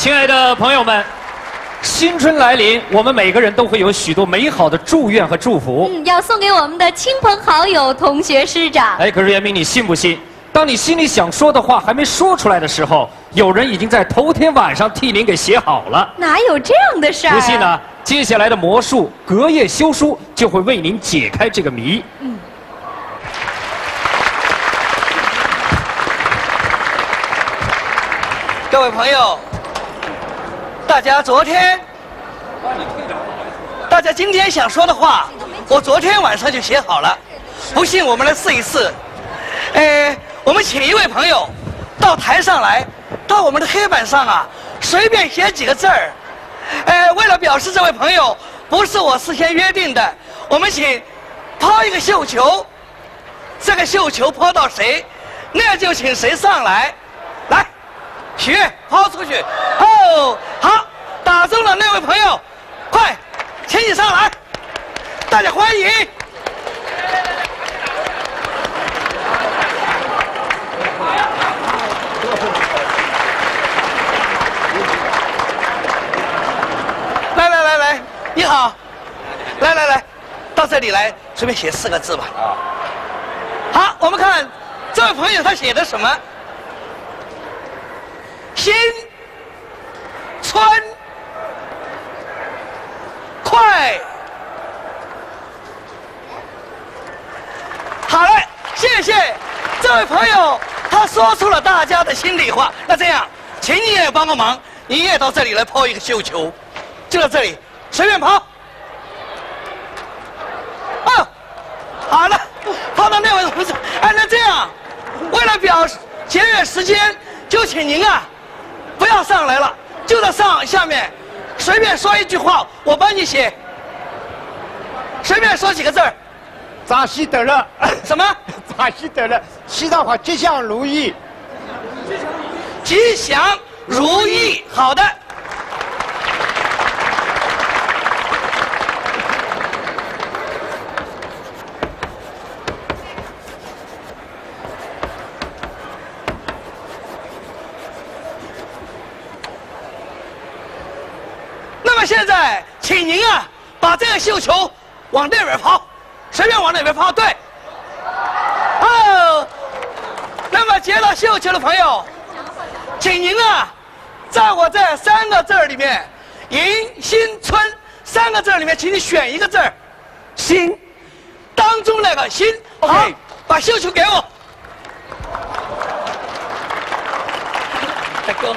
亲爱的朋友们，新春来临，我们每个人都会有许多美好的祝愿和祝福。要送给我们的亲朋好友、同学、师长。哎，可是袁明，你信不信？当你心里想说的话还没说出来的时候，有人已经在头天晚上替您给写好了。哪有这样的事儿？不信呢？接下来的魔术隔夜修书就会为您解开这个谜。嗯。 各位朋友，大家今天想说的话，我昨天晚上就写好了。不信，我们来试一试。我们请一位朋友到台上来，到我们的黑板上啊，随便写几个字儿。为了表示这位朋友不是我事先约定的，我们请抛一个绣球，这个绣球抛到谁，那就请谁上来。 许愿抛出去，哦，好，打中了那位朋友，快，请你上来，大家欢迎。来，你好，来，到这里来，随便写四个字吧。好，我们看这位朋友他写的什么。 新春快！好嘞，谢谢这位朋友，他说出了大家的心里话。那这样，请你也帮个忙，你也到这里来抛一个绣球，就到这里，随便抛。哦，好了，抛到那位同志。哎，那这样，为了节约时间，就请您啊。 不要上来了，就在下面，随便说一句话，我帮你写。随便说几个字儿。扎西德勒。什么？扎西德勒。西藏话吉祥如意。吉祥如意。好的。现在，请您啊，把这个绣球往那边抛，随便往哪边抛，对。哦，那么接到绣球的朋友，请您啊，在我这三个字里面，“迎新春”三个字里面，请你选一个字儿，“新”，当中那个“新”。好，把绣球给我。大哥。